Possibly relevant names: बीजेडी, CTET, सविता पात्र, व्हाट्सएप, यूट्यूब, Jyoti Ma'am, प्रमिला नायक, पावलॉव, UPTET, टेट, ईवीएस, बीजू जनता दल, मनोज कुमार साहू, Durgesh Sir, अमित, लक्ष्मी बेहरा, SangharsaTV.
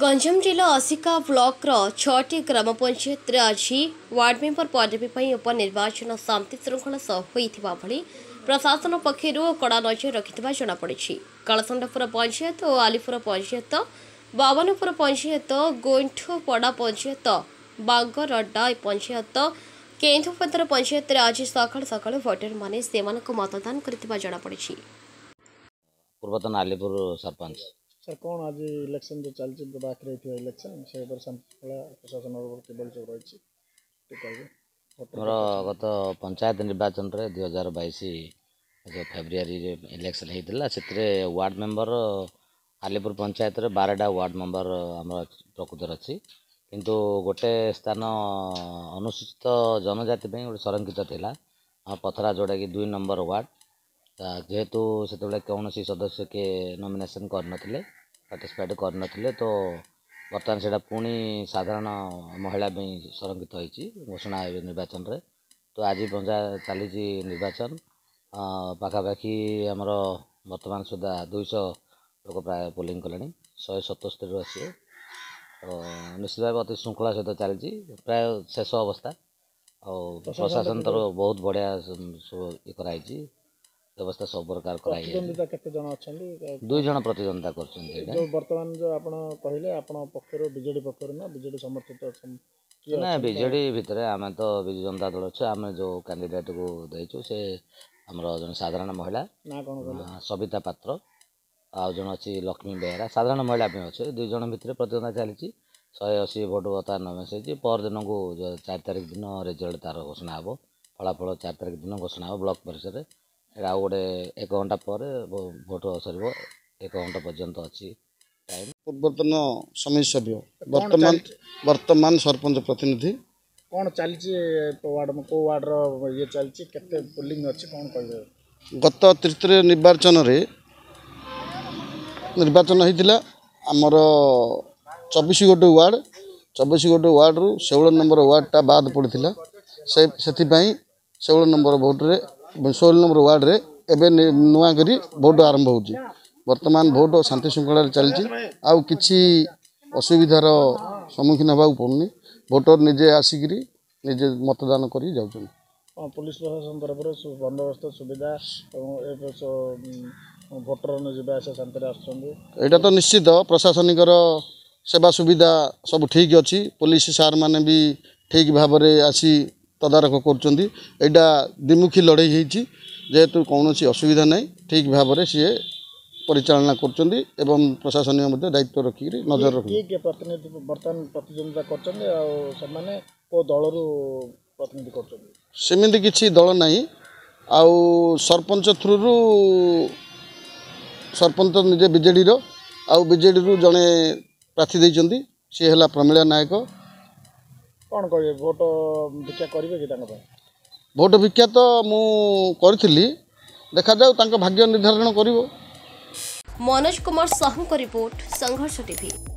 गंजाम जिला असिका ब्लॉक छोटी ग्राम पंचायत आज वार्ड मेंबर पदवी उपनिर्वाचन शांति श्रृंखला सह हो प्रशासन पक्षर कड़ा नजर रखि जमापड़ी। कालसंडपुर पंचायत और आलिपुर पंचायत, बावनपुर पंचायत, गोइंठपड़ा पंचायत, बांगरड्डा पंचायत, केन्दुपतर पंचायत आज सका सका भोटर मैंने से मतदान करपड़ी। पूर्वतन आलिपुर सरपंच सर कौन आज इलेक्शन जो चलती बाकी इलेक्शन से प्रशासन मोर गत पंचायत निर्वाचन रे 2022 जो फेब्रुआरी इलेक्शन होता से वार्ड मेंबर आलिपुर पंचायत रे 12टा वार्ड मेंबर आम प्रकृतर अच्छी किंतु गोटे स्थान अनुसूचित जनजाति गोटे संरक्षित थिला पथरा जोड़ा कि 2 नंबर वार्ड जेहेतु से कौन सदस्य के नॉमिनेशन करनथिले पार्टिसिपेट करनथिले तो बर्तमान से पुणी साधारण महिला भी संरक्षित होती घोषणा निर्वाचन रे तो आज पंचायत चली निर्वाचन पाखापाखि आमर बर्तमान सुधा 200 लोक प्राय पोलिंग कले 177 रू आस निश्चित भाव अति श्रृंखला सहित चलती प्राय शेष अवस्था और प्रशासन तरफ बहुत बढ़िया ये कराई व्यवस्था सब प्रकार कराई 2 जन प्रतिद्वंदिता कर बर्तमान जो आप कहले आपण पक्षर बीजेडी पक्षर ना बीजेडी समर्थित अच्छे ना बीजेडी भितर आम तो बीजू जनता दल अच्छे आम जो कैंडिडेट को देचु से आम जन साधारण महिला ना कौन सविता पात्र आ जन अच्छी लक्ष्मी बेहरा साधारण महिला अच्छे 2 जन भितर प्रतिद्वंदिता चली 180 भोट बता नमेसी परदिन को 4 तारिख दिन रिजल्ट तार घोषणा हे फलाफल 4 तारिख दिन घोषणा हे ब्लक परिसर आउ गोटे 1 घंटा पर भोट सर 1 घंटा पर्यंत अच्छी टाइम। पूर्वतन समिति सभ्य वर्तमान सरपंच प्रतिनिधि कौन चलती को वार्डर ये चलती केते पोलिंग अच्छी कौन कह गत तृतीय निर्वाचन होता आमर 24 गोटे वार्ड 24 गोटे वार्ड्रु 16 नंबर वार्डटा बाद पड़ा से 16 नंबर भोट्रे 16 नंबर वार्ड रे एबे नुआ करी भोट आरंभ होउची वर्तमान भोट शांति श्रृंखला रे चलची आउ किछि असुविधार सम्मुखीन होबा पड़नी भोटर निजे आसिकरी निजे मतदान करी जाउछन पुलिस प्रशासन तरफ बंदोबस्त सुविधा भोटर निजे आसे शांति रे आछछन एटा तो निश्चित प्रशासनिक सेवा सुविधा सब ठीक अछि पुलिस सार माने भी ठीक भाव रे आसी तदारख करा द्विमुखी लड़ाई होती जेहेतु कौन असुविधा ना ठीक भाव में सी परिचालना एवं प्रशासन दायित्व रखिक नजर रखिए प्रतिनिधि बर्तमान प्रतिद्वंदिता कर दल प्रतिनिधि करमती किसी दल ना सरपंच थ्रु रु सरपंच निजे बीजेडी बीजेडी रु जड़े प्रार्थी देते सी है प्रमिला नायक कौन कहे भोट भिक्षा करेंगे कि भोट भिक्षा तो मुझे देखा जाऊ भाग्य निर्धारण कर। मनोज कुमार साहू का रिपोर्ट संघर्ष टीवी।